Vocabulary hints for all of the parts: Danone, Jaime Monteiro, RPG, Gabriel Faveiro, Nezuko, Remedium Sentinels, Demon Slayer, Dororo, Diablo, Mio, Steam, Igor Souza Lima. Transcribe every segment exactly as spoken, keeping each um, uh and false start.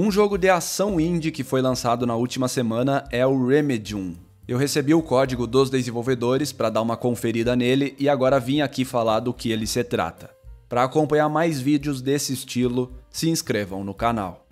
Um jogo de ação indie que foi lançado na última semana é o Remedium. Eu recebi o código dos desenvolvedores para dar uma conferida nele e agora vim aqui falar do que ele se trata. Para acompanhar mais vídeos desse estilo, se inscrevam no canal.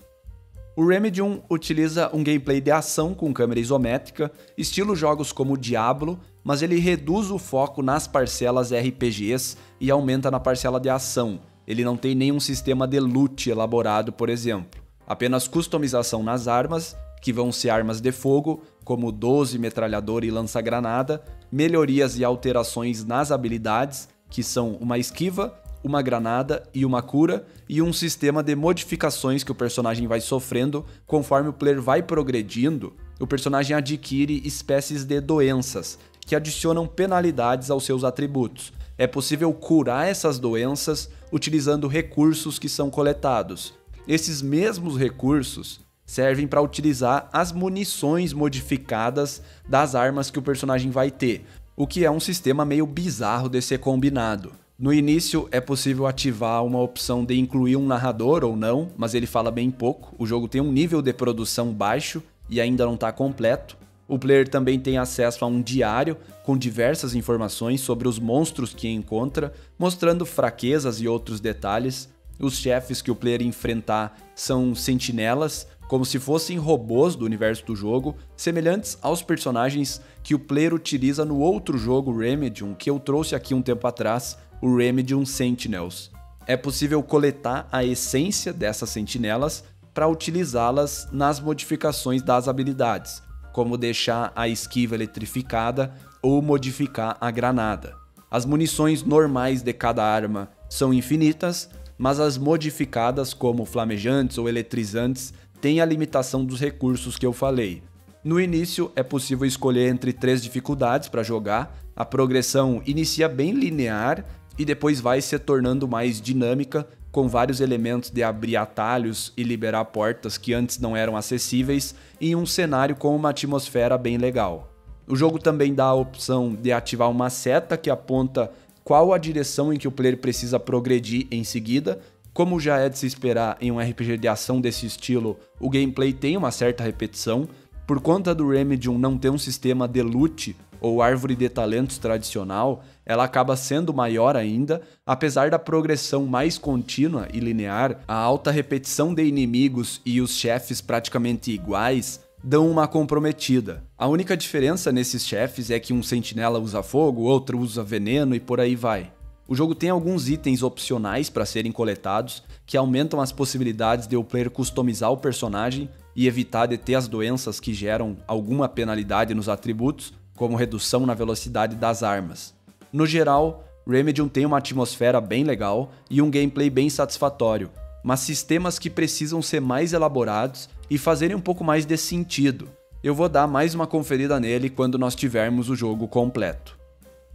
O Remedium utiliza um gameplay de ação com câmera isométrica, estilo jogos como Diablo, mas ele reduz o foco nas parcelas R P Gs e aumenta na parcela de ação. Ele não tem nenhum sistema de loot elaborado, por exemplo. Apenas customização nas armas, que vão ser armas de fogo, como doze, metralhadora e lança-granada, melhorias e alterações nas habilidades, que são uma esquiva, uma granada e uma cura, e um sistema de modificações que o personagem vai sofrendo conforme o player vai progredindo. O personagem adquire espécies de doenças, que adicionam penalidades aos seus atributos. É possível curar essas doenças utilizando recursos que são coletados. Esses mesmos recursos servem para utilizar as munições modificadas das armas que o personagem vai ter, o que é um sistema meio bizarro de ser combinado. No início é possível ativar uma opção de incluir um narrador ou não, mas ele fala bem pouco, o jogo tem um nível de produção baixo e ainda não está completo. O player também tem acesso a um diário com diversas informações sobre os monstros que encontra, mostrando fraquezas e outros detalhes. Os chefes que o player enfrentar são sentinelas, como se fossem robôs do universo do jogo, semelhantes aos personagens que o player utiliza no outro jogo Remedium, que eu trouxe aqui um tempo atrás, o Remedium Sentinels. É possível coletar a essência dessas sentinelas para utilizá-las nas modificações das habilidades, como deixar a esquiva eletrificada ou modificar a granada. As munições normais de cada arma são infinitas, mas as modificadas como flamejantes ou eletrizantes têm a limitação dos recursos que eu falei. No início é possível escolher entre três dificuldades para jogar. A progressão inicia bem linear e depois vai se tornando mais dinâmica, com vários elementos de abrir atalhos e liberar portas que antes não eram acessíveis, em um cenário com uma atmosfera bem legal. O jogo também dá a opção de ativar uma seta que aponta qual a direção em que o player precisa progredir em seguida. Como já é de se esperar em um R P G de ação desse estilo, o gameplay tem uma certa repetição. Por conta do Remedium não ter um sistema de loot ou árvore de talentos tradicional, ela acaba sendo maior ainda. Apesar da progressão mais contínua e linear, a alta repetição de inimigos e os chefes praticamente iguais dão uma comprometida. A única diferença nesses chefes é que um sentinela usa fogo, outro usa veneno e por aí vai. O jogo tem alguns itens opcionais para serem coletados, que aumentam as possibilidades de o player customizar o personagem e evitar de ter as doenças que geram alguma penalidade nos atributos, como redução na velocidade das armas. No geral, Remedium tem uma atmosfera bem legal e um gameplay bem satisfatório, mas sistemas que precisam ser mais elaborados e fazerem um pouco mais de sentido. Eu vou dar mais uma conferida nele quando nós tivermos o jogo completo.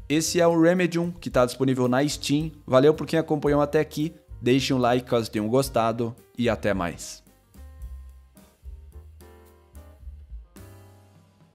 Esse é o Remedium, que está disponível na Steam. Valeu por quem acompanhou até aqui, deixem um like caso tenham gostado e até mais.